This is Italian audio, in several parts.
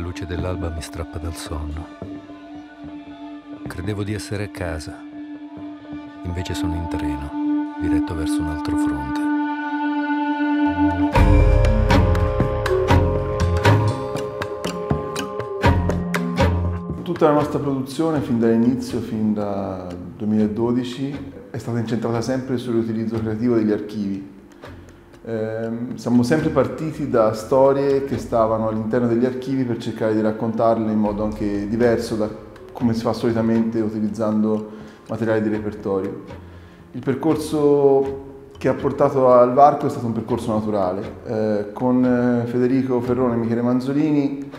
luce dell'alba mi strappa dal sonno. Credevo di essere a casa, invece sono in treno, diretto verso un altro fronte. Tutta la nostra produzione, fin dall'inizio, fin dal 2012, è stata incentrata sempre sull'utilizzo creativo degli archivi. Siamo sempre partiti da storie che stavano all'interno degli archivi per cercare di raccontarle in modo anche diverso da come si fa solitamente utilizzando materiali di repertorio. Il percorso che ha portato al Varco è stato un percorso naturale. Con Federico Ferrone e Michele Manzolini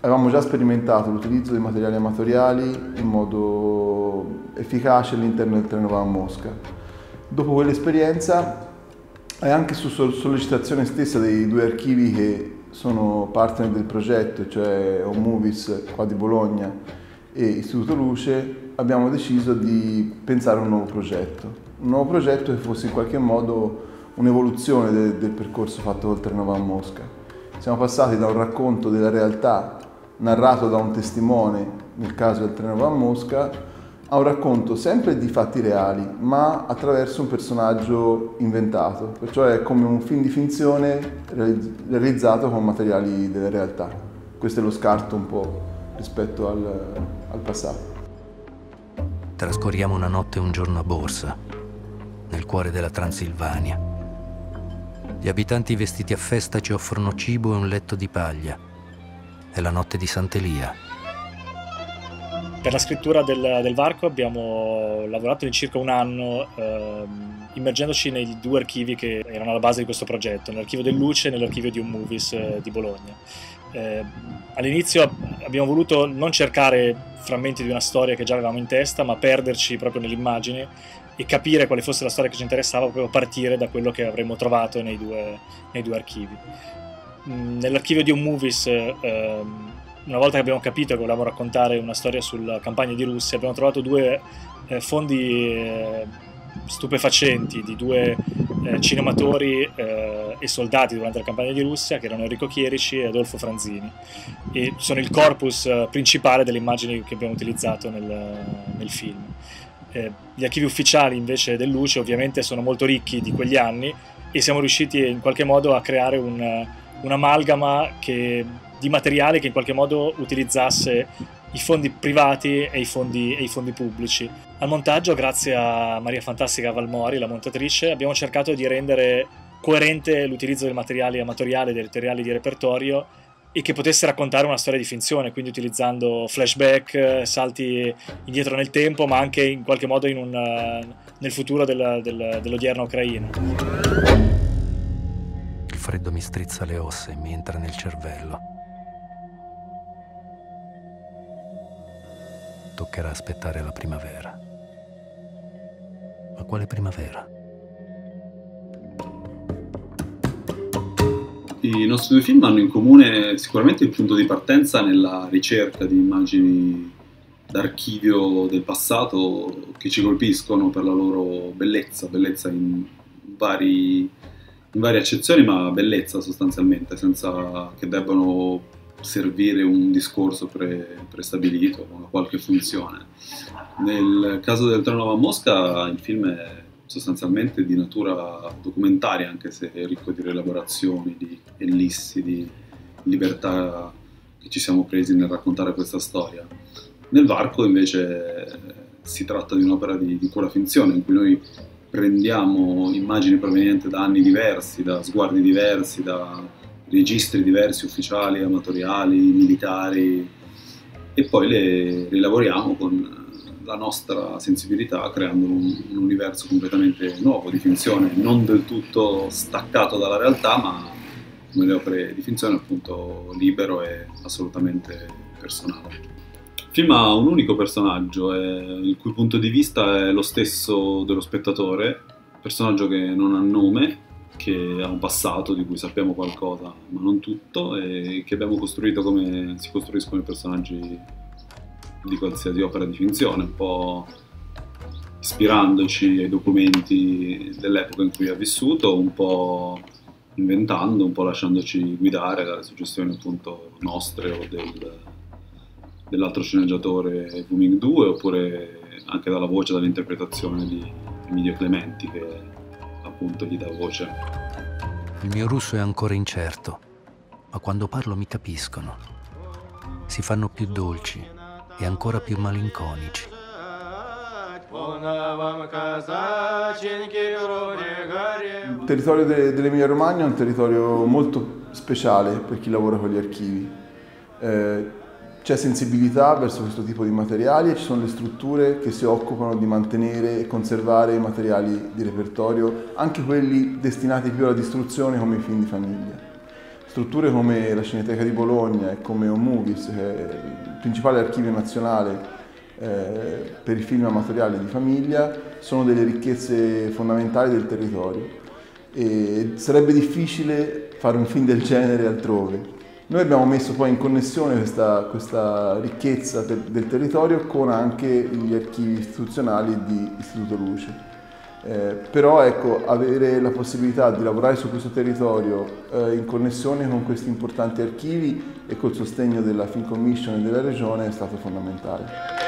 avevamo già sperimentato l'utilizzo dei materiali amatoriali in modo efficace all'interno del treno va a Mosca. Dopo quell'esperienza e anche su sollecitazione stessa dei due archivi che sono partner del progetto, cioè Home Movies qua di Bologna e Istituto Luce, abbiamo deciso di pensare a un nuovo progetto. Un nuovo progetto che fosse in qualche modo un'evoluzione del percorso fatto col treno va a Mosca. Siamo passati da un racconto della realtà narrato da un testimone, nel caso del treno va a Mosca, a un racconto sempre di fatti reali, ma attraverso un personaggio inventato, perciò è come un film di finzione realizzato con materiali della realtà. Questo è lo scarto un po' rispetto al passato. Trascorriamo una notte e un giorno a Borsa, nel cuore della Transilvania. Gli abitanti vestiti a festa ci offrono cibo e un letto di paglia. È la notte di Sant'Elia. Per la scrittura del Varco abbiamo lavorato in circa un anno, immergendoci nei due archivi che erano alla base di questo progetto, nell'archivio del Luce e nell'archivio di Home Movies di Bologna. All'inizio abbiamo voluto non cercare frammenti di una storia che già avevamo in testa, ma perderci proprio nell'immagine e capire quale fosse la storia che ci interessava, proprio a partire da quello che avremmo trovato nei due archivi. Nell'archivio di Home Movies, una volta che abbiamo capito che volevamo raccontare una storia sulla campagna di Russia, abbiamo trovato due fondi stupefacenti di due cinematori e soldati durante la campagna di Russia, che erano Enrico Chierici e Adolfo Franzini, e sono il corpus principale delle immagini che abbiamo utilizzato nel film. Gli archivi ufficiali invece del Luce ovviamente sono molto ricchi di quegli anni e siamo riusciti in qualche modo a creare un'amalgama di materiale che in qualche modo utilizzasse i fondi privati e i fondi pubblici. Al montaggio, grazie a Maria Fantastica Valmori, la montatrice, abbiamo cercato di rendere coerente l'utilizzo del materiale amatoriale, dei materiali di repertorio, e che potesse raccontare una storia di finzione, quindi utilizzando flashback, salti indietro nel tempo, ma anche in qualche modo nel futuro dell'odierna Ucraina. Il freddo mi strizza le ossa e mi entra nel cervello. Toccherà aspettare la primavera. Ma quale primavera? I nostri due film hanno in comune sicuramente il punto di partenza nella ricerca di immagini d'archivio del passato che ci colpiscono per la loro bellezza in varie accezioni, ma bellezza sostanzialmente, senza che debbano servire un discorso prestabilito, una qualche funzione. Nel caso del treno va a Mosca il film è sostanzialmente di natura documentaria, anche se è ricco di rielaborazioni, di ellissi, di libertà che ci siamo presi nel raccontare questa storia. Nel Varco invece si tratta di un'opera di pura finzione, in cui noi prendiamo immagini provenienti da anni diversi, da sguardi diversi, da registri diversi, ufficiali, amatoriali, militari, e poi le rielaboriamo con la nostra sensibilità, creando un universo completamente nuovo di finzione, non del tutto staccato dalla realtà, ma come le opere di finzione, appunto, libero e assolutamente personale. Il film ha un unico personaggio, il cui punto di vista è lo stesso dello spettatore, personaggio che non ha nome, che ha un passato di cui sappiamo qualcosa, ma non tutto, e che abbiamo costruito come si costruiscono i personaggi di qualsiasi opera di finzione, un po' ispirandoci ai documenti dell'epoca in cui ha vissuto, un po' inventando, un po' lasciandoci guidare dalle suggestioni appunto nostre o dell'altro sceneggiatore Vuming 2, oppure anche dalla voce, dall'interpretazione di Emilio Clementi, che appunto gli dà voce. Il mio russo è ancora incerto, ma quando parlo mi capiscono. Si fanno più dolci e ancora più malinconici. Il territorio dell'Emilia Romagna è un territorio molto speciale per chi lavora con gli archivi. C'è sensibilità verso questo tipo di materiali e ci sono le strutture che si occupano di mantenere e conservare i materiali di repertorio, anche quelli destinati più alla distruzione come i film di famiglia. Strutture come la Cineteca di Bologna e come Home Movies, che è il principale archivio nazionale per i film amatoriali di famiglia, sono delle ricchezze fondamentali del territorio e sarebbe difficile fare un film del genere altrove. Noi abbiamo messo poi in connessione questa ricchezza del territorio con anche gli archivi istituzionali di Istituto Luce. Però ecco, avere la possibilità di lavorare su questo territorio in connessione con questi importanti archivi e col sostegno della Film Commission e della Regione è stato fondamentale.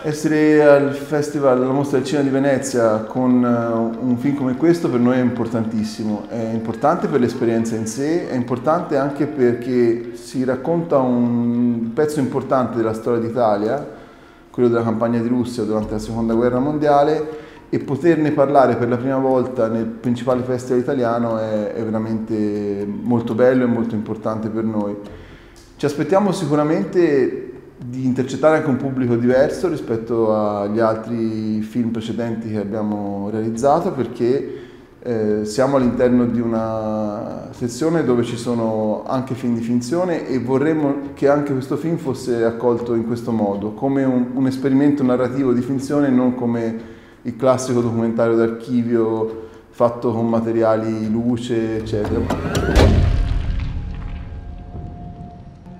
Essere al Festival, alla Mostra del Cinema di Venezia con un film come questo per noi è importantissimo. È importante per l'esperienza in sé, è importante anche perché si racconta un pezzo importante della storia d'Italia, quello della Campagna di Russia durante la Seconda Guerra Mondiale, e poterne parlare per la prima volta nel principale festival italiano è veramente molto bello e molto importante per noi. Ci aspettiamo sicuramente di intercettare anche un pubblico diverso rispetto agli altri film precedenti che abbiamo realizzato, perché siamo all'interno di una sezione dove ci sono anche film di finzione e vorremmo che anche questo film fosse accolto in questo modo, come un esperimento narrativo di finzione, non come il classico documentario d'archivio fatto con materiali, luce, eccetera.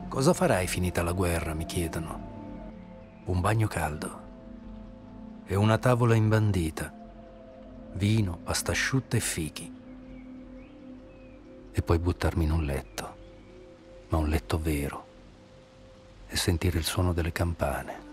Cosa farai finita la guerra, mi chiedono. Un bagno caldo e una tavola imbandita, vino, pasta asciutta e fichi. E poi buttarmi in un letto, ma un letto vero, e sentire il suono delle campane.